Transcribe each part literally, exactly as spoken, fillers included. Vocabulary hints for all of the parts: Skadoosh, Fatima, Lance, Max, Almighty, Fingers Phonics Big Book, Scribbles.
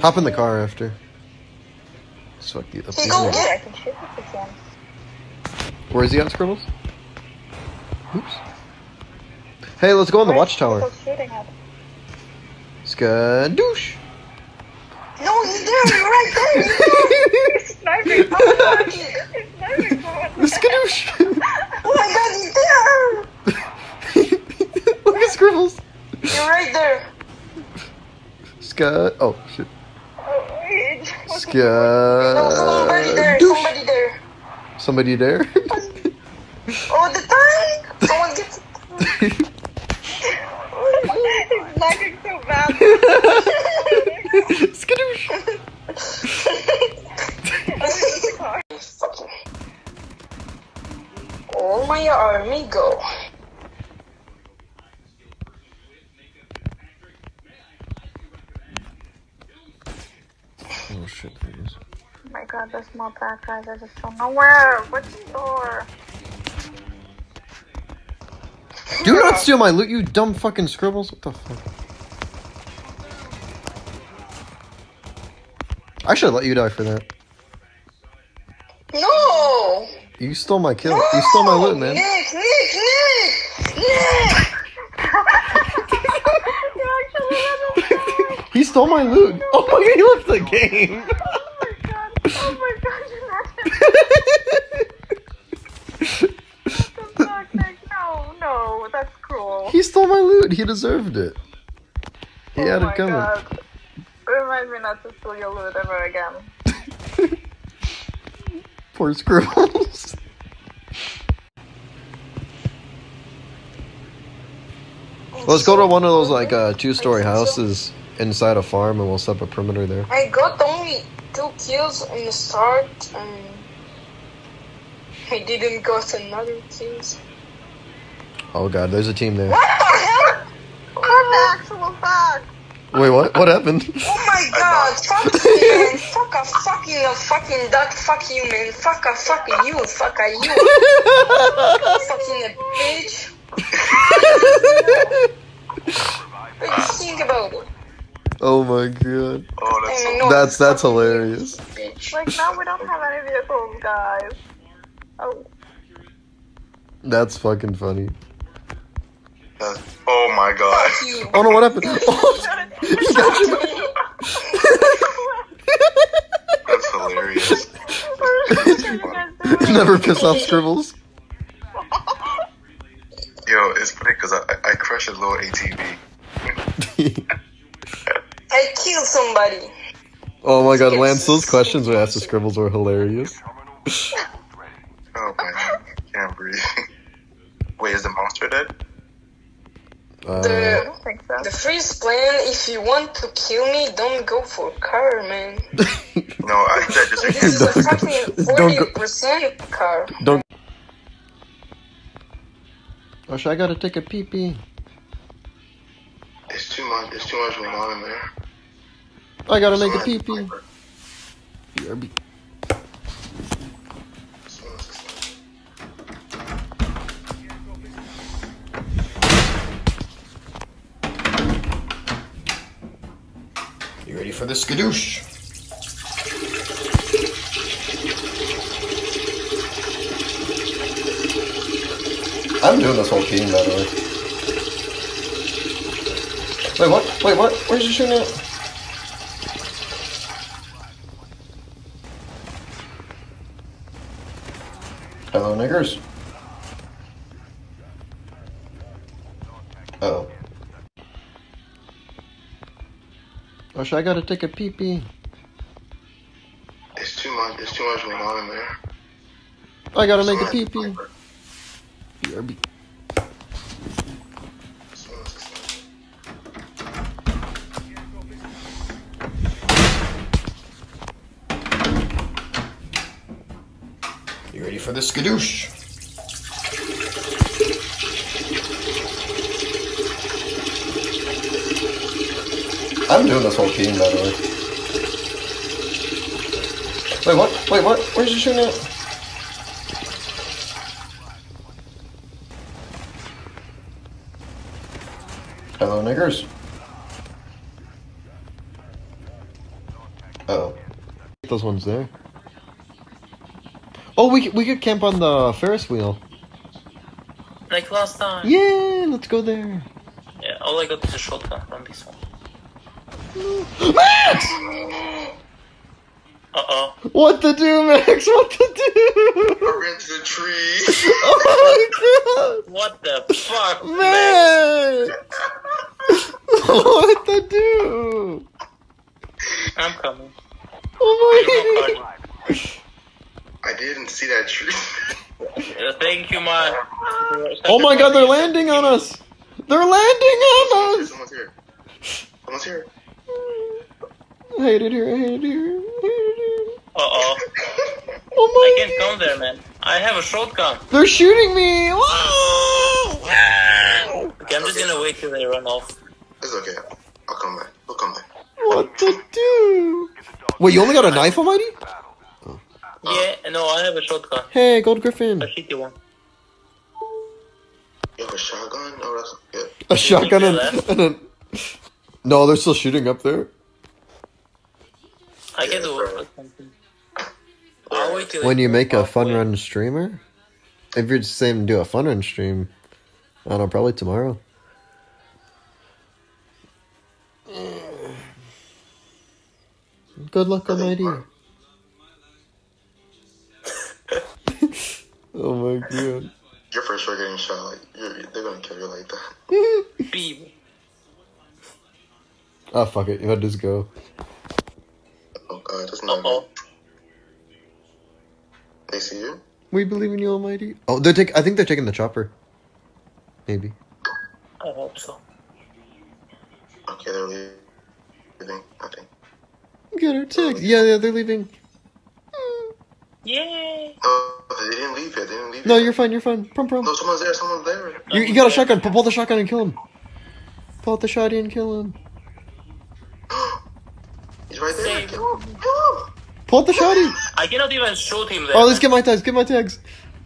Hop in the car after. So I can see, go get it. I can shoot this again. Where is he on Scribbles? Oops. Hey, let's go on the watchtower. Skadoosh. No, he's there. He's right there. He's there. He's sniping. Oh, he's sniping. Skadoosh. Oh my god, he's there. Look at Scribbles. You're right there. Skad. Oh, shit. Skad. No, somebody there. Doosh. Somebody there. Somebody there? Oh, the tank! Someone gets it. He's lagging so bad. Skadoosh! Oh, oh, my army go. Oh shit, there it is. Oh my god, there's more bad guys. I just don't know where. What's the door? Do not steal my loot, you dumb fucking Scribbles. What the fuck? I should let you die for that. No! You stole my kill. No! You stole my loot, man. Nick, Nick, Nick! Nick! He stole my loot. No. Oh my god, he left the game. Oh my god. Oh my god. What the fuck, Nick? No, no, that's cruel. He stole my loot. He deserved it. He oh had it coming. God. Remind me not to steal your loot ever again. Poor Scribbles. Let's go to one of those like uh, two-story houses inside a farm, and we'll set up a perimeter there. I got only two kills in the start, and I didn't got another kills. Oh god, there's a team there. What the hell? What the actual fuck? Wait, what? What happened? Oh my god, fuck you, man. Fuck a fucking a fucking duck. Fuck you, man. Fuck a fuck you. Fuck a you. Fucking a bitch. What do you think about it? Oh my god. Oh, that's, I mean, no, that's, that's hilarious. Bitch. Like, now we don't have any vehicles, guys. Oh. That's fucking funny. Oh my god. Oh no, what happened? Oh, he got you. That's hilarious. Never piss off Scribbles. Yo, it's funny because I, I crushed a little A T V. I killed somebody. Oh my god, Lance, those questions we asked to Scribbles were hilarious. Oh my god, I can't breathe. Wait, is the monster dead? Uh, the, I don't think so. The freeze plan, if you want to kill me, don't go for car, man. No, I said just this is a fucking forty percent car. Don't. Oh, should I gotta take a pee pee? It's too much, it's too much going on in there. I gotta make a pee pee. B R B. Ready for the skadoosh. I'm doing this whole team, by the way. Wait, what? Wait, what? Where's your shooting at? Hello, niggers. Oh. Oh, should I gotta take a pee pee? It's too much. It's too much going on in there. I gotta make a pee pee. B R B. You ready for the skadoosh? I'm doing this whole team, by the way. Wait, what? Wait, what? Where's your shooting at? Hello, niggers. Oh. Those ones there. Oh, we, we could camp on the Ferris wheel. Like last time. Yeah, let's go there. Yeah, all I got is a shotgun from this one. Max! Uh-oh. What to do, Max? What to do? Orange the tree. Oh my god! What the fuck, Max? Max! What to do? I'm coming. Oh my god. I didn't see that tree. Thank you, man. Oh my god, they're landing on us! They're landing on us! Someone's here. Someone's here. I hate it here, I hate it here, I hate it here. Uh-oh. Oh my god. I can't come there, man. I have a shotgun. They're shooting me! Whoa! Okay, I'm just gonna wait till they run off. It's okay. I'll come back. I'll come back. What to do? Wait, you only got a knife, Almighty? Yeah, no, I have a shotgun. Hey, Gold Griffin. A shitty one. You have a shotgun? Oh, that's good. A shotgun and, and a... No, they're still shooting up there. I can do something. I'll wait till when you make a fun run streamer? If you're the same, do a fun run stream. I don't know, probably tomorrow. Good luck, Almighty. Oh my god. You're for sure getting shot, like, you're, they're gonna kill you like that. Beep. Oh, fuck it, you gotta just go. Oh god, that's not uh-oh. They see you? We believe in you, Almighty. Oh, they're take. I think they're taking the chopper. Maybe. I hope so. Okay, they're leaving. Okay. Get her text. Yeah, yeah, they're leaving. Yay! No, they didn't leave it. They didn't leave it. No, you're fine. You're fine. Prom, prom. No, someone's there. Someone's there. You, you got a shotgun. Pull out the shotgun and kill him. Pull out the shotty and kill him. He's right there. Kill him. Kill him. Pull out the shotty. I cannot even shoot him there. Oh, let's get my tags. Get my tags.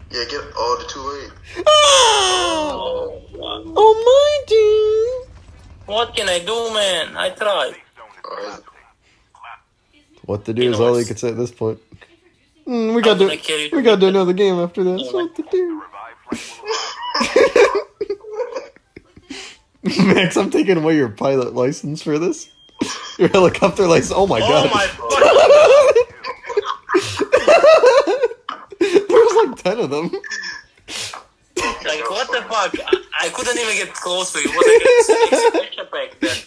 Yeah, get all the two late. Oh! Oh, Almighty! What can I do, man? I tried. Right. What to do you is all you could say at this point. Mm, we got to we got to do another game after that. So what to do? Max, I'm taking away your pilot license for this. Your helicopter license. Oh my oh god! My there was like ten of them. Like what the fuck? I, I couldn't even get close to you. What a back then.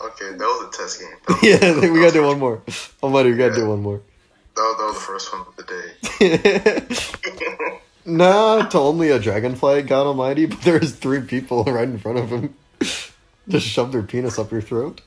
Okay, that was a test game. Yeah, we gotta do one more. Almighty, we gotta yeah. do one more. That was, that was the first one of the day. Nah, to only a dragonfly, God Almighty, but there was three people right in front of him. Just shoved their penis up your throat.